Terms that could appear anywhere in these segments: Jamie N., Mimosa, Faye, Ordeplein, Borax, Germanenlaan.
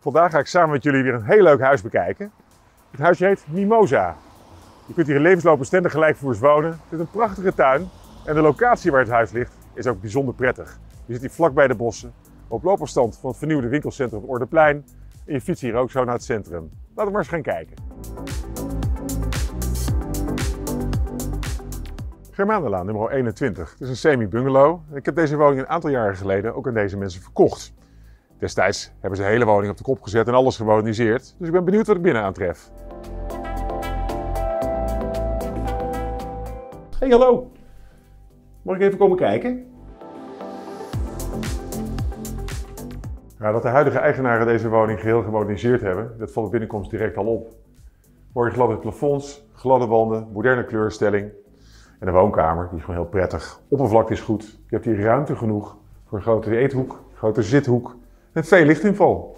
Vandaag ga ik samen met jullie weer een heel leuk huis bekijken. Het huisje heet Mimosa. Je kunt hier in levensloopend en gelijkvloers wonen. Het is een prachtige tuin en de locatie waar het huis ligt is ook bijzonder prettig. Je zit hier vlakbij de bossen, op loopafstand van het vernieuwde winkelcentrum Ordeplein en je fietst hier ook zo naar het centrum. Laten we maar eens gaan kijken. Germanenlaan nummer 21. Het is een semi-bungalow. Ik heb deze woning een aantal jaren geleden ook aan deze mensen verkocht. Destijds hebben ze de hele woning op de kop gezet en alles gemoderniseerd, dus ik ben benieuwd wat ik binnen aantref. Hey, hallo! Mag ik even komen kijken? Nou, dat de huidige eigenaren deze woning geheel gemoderniseerd hebben, dat valt bij binnenkomst direct al op. Mooie gladde plafonds, gladde wanden, moderne kleurstelling. En de woonkamer, die is gewoon heel prettig. Oppervlakte is goed. Je hebt hier ruimte genoeg voor een grotere eethoek, een grotere zithoek en veel lichtinval.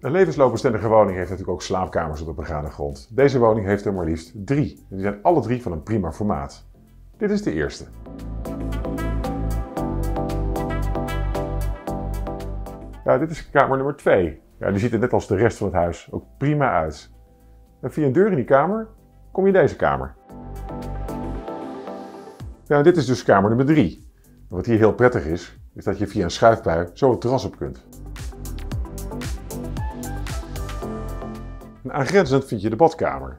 Een levensloopbestendige woning heeft natuurlijk ook slaapkamers op de begane grond. Deze woning heeft er maar liefst 3. En die zijn alle 3 van een prima formaat. Dit is de eerste. Ja, dit is kamer nummer 2. Ja, die ziet er net als de rest van het huis ook prima uit. En via een deur in die kamer kom je in deze kamer. Ja, dit is dus kamer nummer 3. En wat hier heel prettig is, is dat je via een schuifbui zo het terras op kunt. En aangrenzend vind je de badkamer.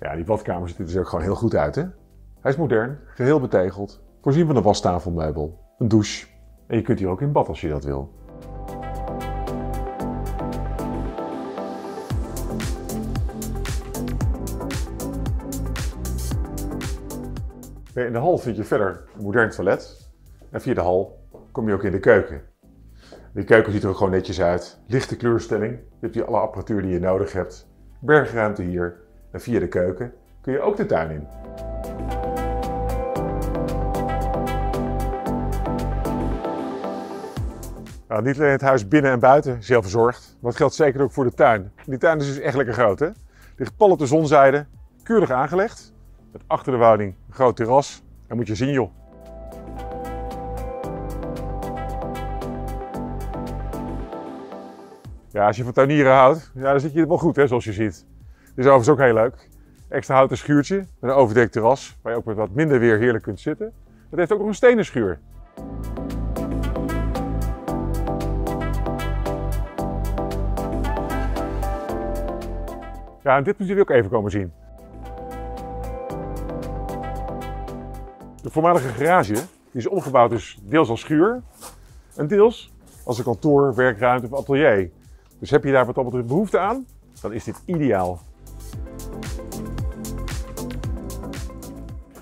Ja, die badkamer ziet er dus ook gewoon heel goed uit, hè? Hij is modern, geheel betegeld, voorzien van een wastafelmeubel, een douche. En je kunt hier ook in bad als je dat wil. In de hal vind je verder een modern toilet. En via de hal kom je ook in de keuken. De keuken ziet er ook gewoon netjes uit. Lichte kleurstelling. Je hebt hier alle apparatuur die je nodig hebt. Bergruimte hier. En via de keuken kun je ook de tuin in. Nou, niet alleen het huis binnen en buiten is heel verzorgd, maar dat geldt zeker ook voor de tuin. Die tuin is dus echt lekker groot, hè? Ligt pal op de zonzijde, keurig aangelegd, met achter de woning een groot terras. En moet je zien, joh. Ja, als je van tuinieren houdt, ja, dan zit je het wel goed, hè, zoals je ziet. Dit is overigens ook heel leuk. Extra houten schuurtje met een overdekt terras, waar je ook met wat minder weer heerlijk kunt zitten. Het heeft ook nog een stenen schuur. Ja, en dit moeten jullie ook even komen zien. De voormalige garage die is omgebouwd dus deels als schuur en deels als een kantoor, werkruimte of atelier. Dus heb je daar wat dat betreft behoefte aan, dan is dit ideaal.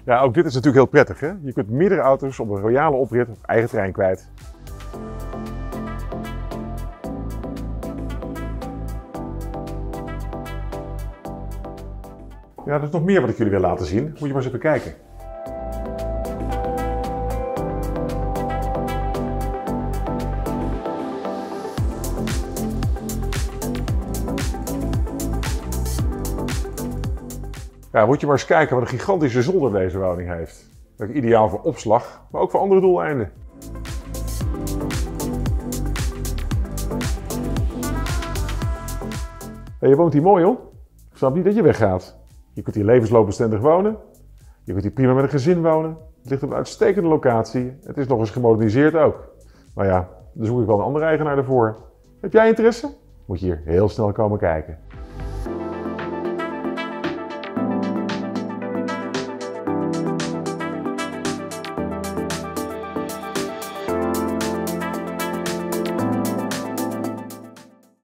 Ja, ook dit is natuurlijk heel prettig, hè? Je kunt meerdere auto's op een royale oprit op eigen terrein kwijt. Ja, er is nog meer wat ik jullie wil laten zien. Moet je maar eens even kijken. Ja, moet je maar eens kijken wat een gigantische zolder deze woning heeft. Dat is ideaal voor opslag, maar ook voor andere doeleinden. Hey, je woont hier mooi, hoor. Ik snap niet dat je weggaat. Je kunt hier levensloopbestendig wonen. Je kunt hier prima met een gezin wonen. Het ligt op een uitstekende locatie. Het is nog eens gemoderniseerd ook. Maar ja, dan zoek ik wel een andere eigenaar ervoor. Heb jij interesse? Moet je hier heel snel komen kijken.